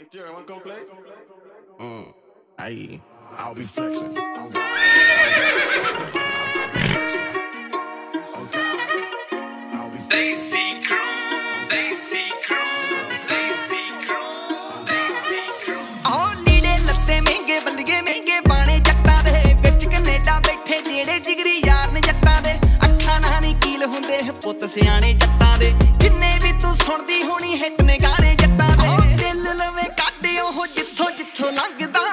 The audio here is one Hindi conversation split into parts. Hey, Darren, wanna go play? I'll be flexing. Desi Crew, Desi Crew, Desi Crew, Desi Crew. Oh, नीले लत्ते महंगे बाने जट्टा दे बिच कनेडा बैठे जेड़े जिगरी यार ने जट्टा दे अखा ना नहीं कील हुंदे पुत सियाणे जट्टा दे जिन्ने भी तू सुनदी होनी हिट ने गाने जट्टा दे दिल लवे काटे ओह जिथों जिथों लंघदा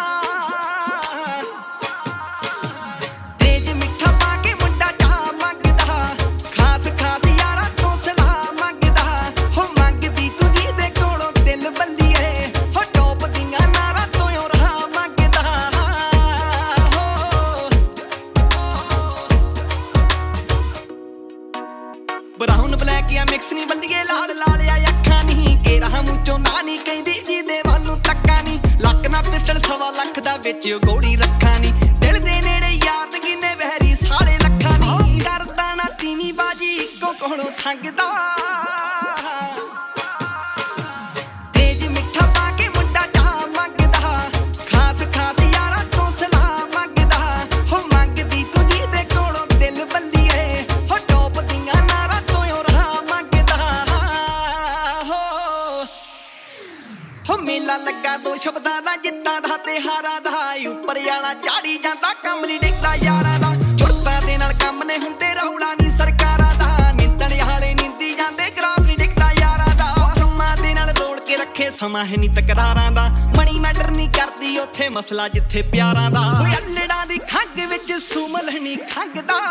ब्राउन ब्लैक या मिक्स नहीं बल्लिए लाल लाल या अखा नहीं केरा मुँह चो ना नहीं कहती जी दे वालू तक्का नहीं लक ना पिस्टल सवा लख दा बेच गोड़ी रखा नहीं दिल दे नेड़े याद किन्ने बहरी साले लखा नहीं करदा ना तीवी बाजी इको कोणों संगदा मेला लगा दो शब्दा दा जित्ता दा ते हारा दा उपर यारा चाड़ी जांदा कम नहीं दिखदा यारा दा छुड़ता दे नाल कम ने हुंदे रौला नहीं सरकारा दा निंदण हाले निंदी जांदे ग्राफ नहीं दिखदा यारा दा कम्मा दे नाल रोल के रखे समा है नहीं तकरारां दा मनी मैटर नहीं करदी ओथे मसला जिथे प्यारां दा ओए अल्लड़ा दी खंग विच सुमल नहीं खंगदा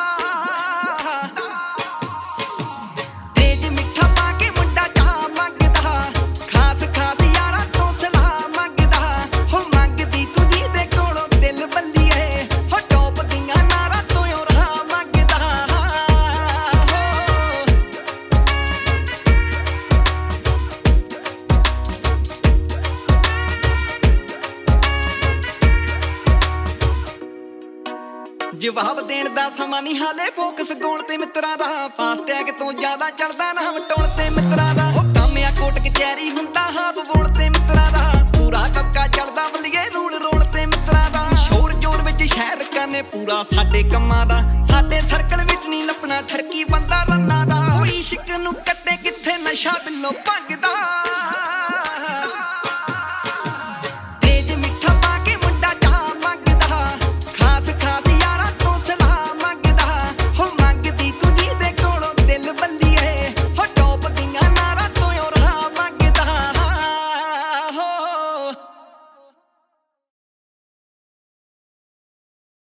जवाब देने दा समा नहीं हाले फोकस गोण ते मित्रा दा फास्टैग तो ज्यादा चढ़दा नाम टोण ते मित्रा दा ओ कामिया कोट कचहरी हुंदा हाफ बोल ते मित्रा दा पूरा कपका चढ़दा बलिए रूल रोड ते मित्रा दा शोर जोर विच शहर काने पूरा साडे कम्मा दा साडे सर्कल विच नहीं लपना ठरकी बंदा रन्ना दा ओ इश्क नू कटे किथे नशा बिल्लो भगदा।